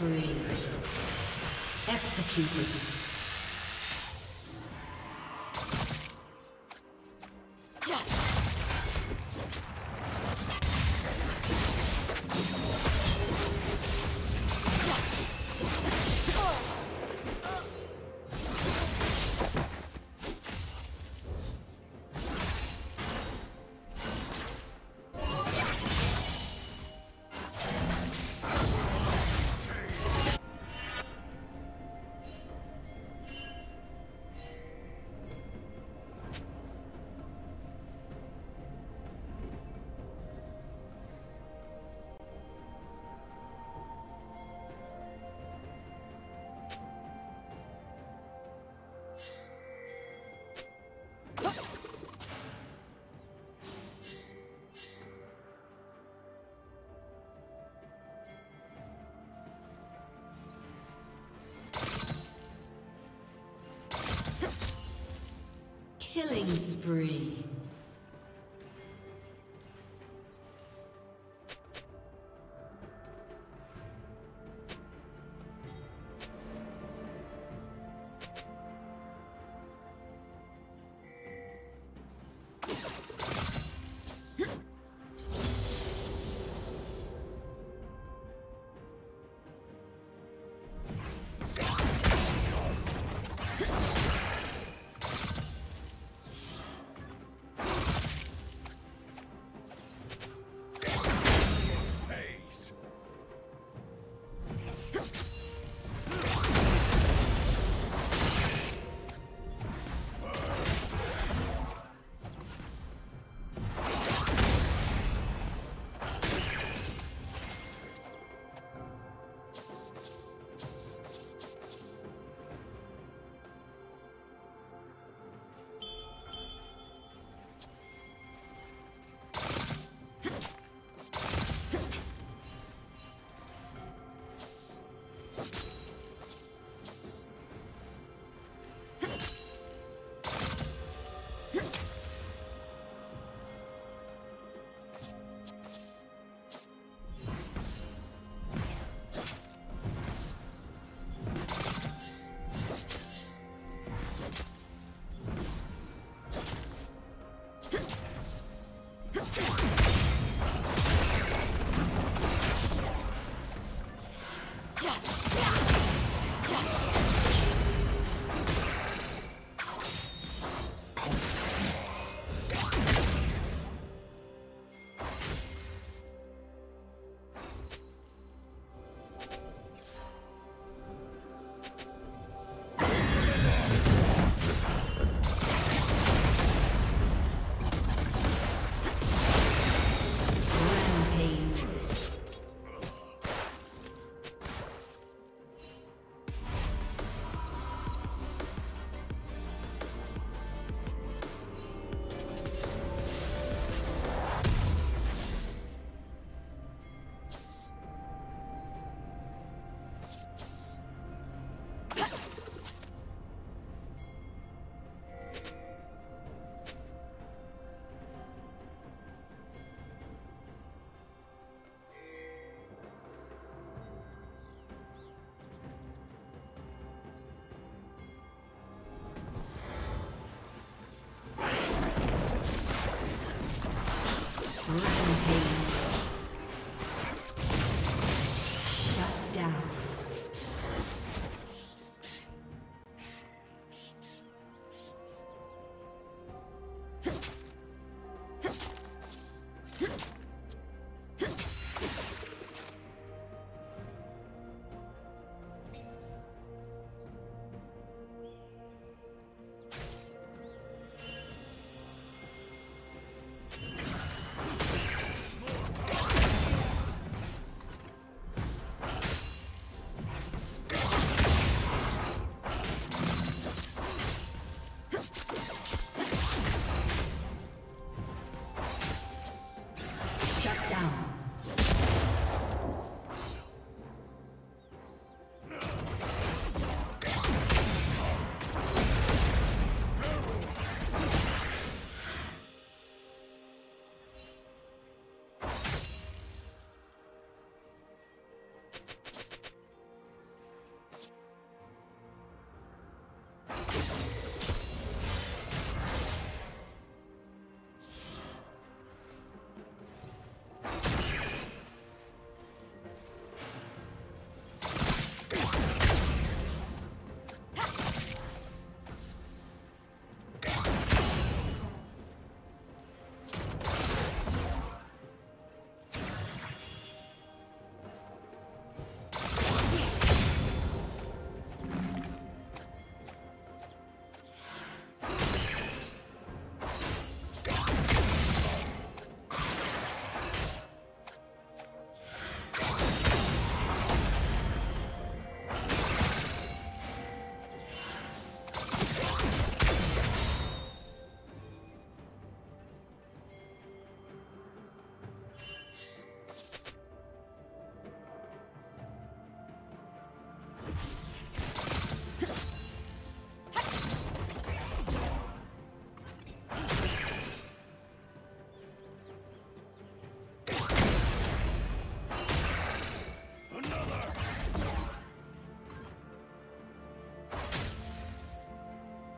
Enslaved. Executed.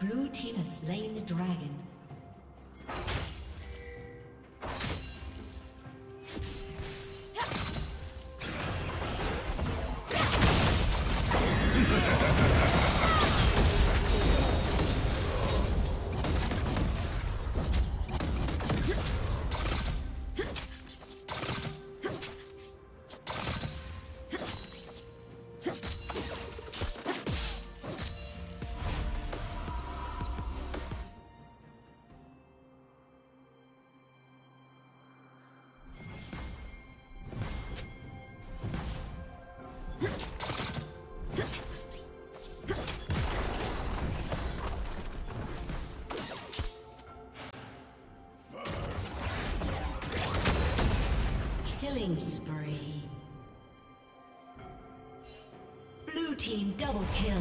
Blue team has slain the dragon. Spree. Blue team double kill.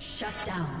Shut down.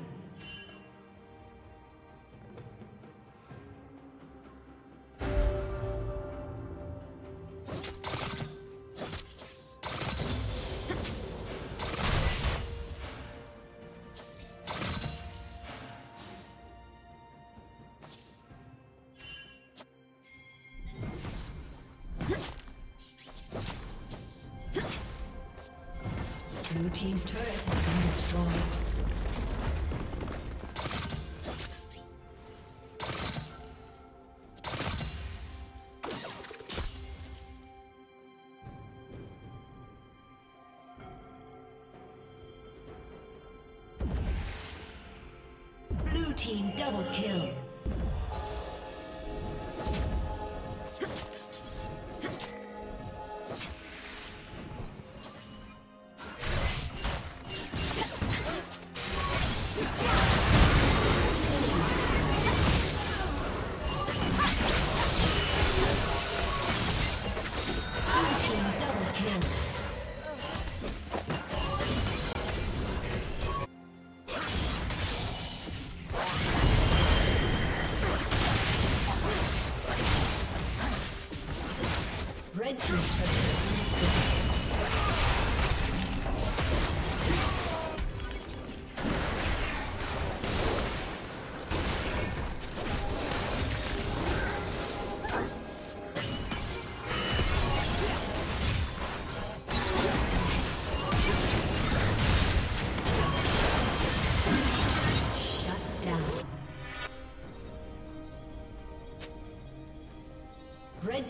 Blue team's turret has been destroyed. Red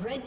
Red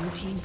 Your team's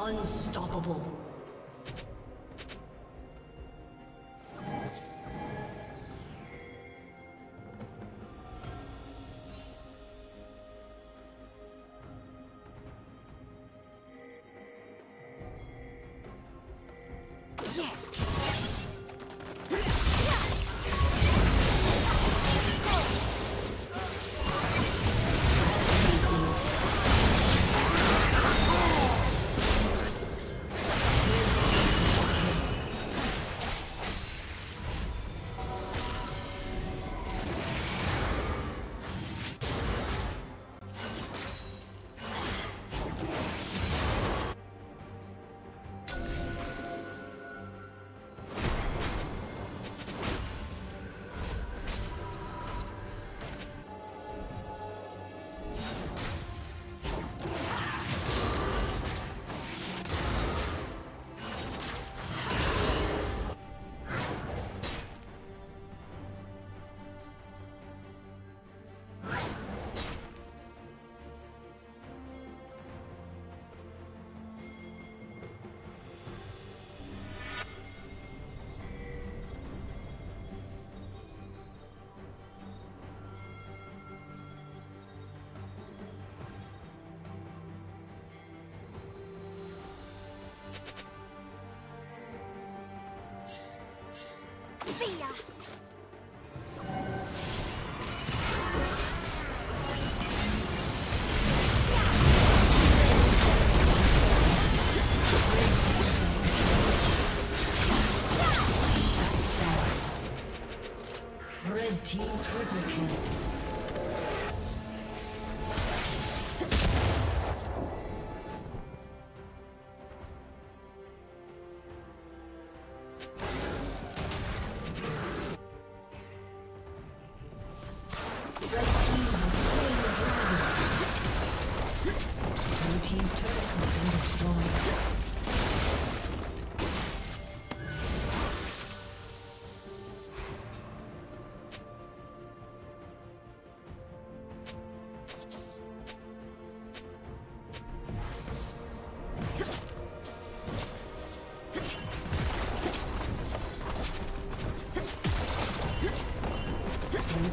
Unstoppable. See ya! Red team triple kill.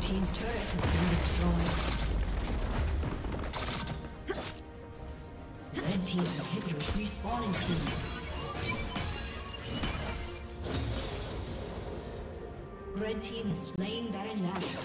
Team's turret has been destroyed. Red team's inhibitor is respawning soon. Red team is slain Baron Nashor.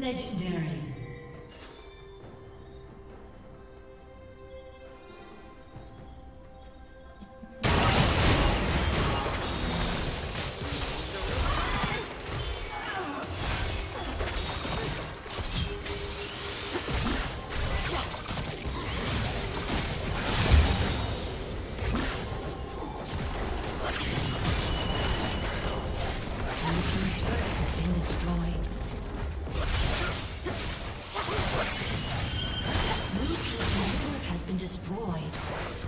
Legendary. Destroyed.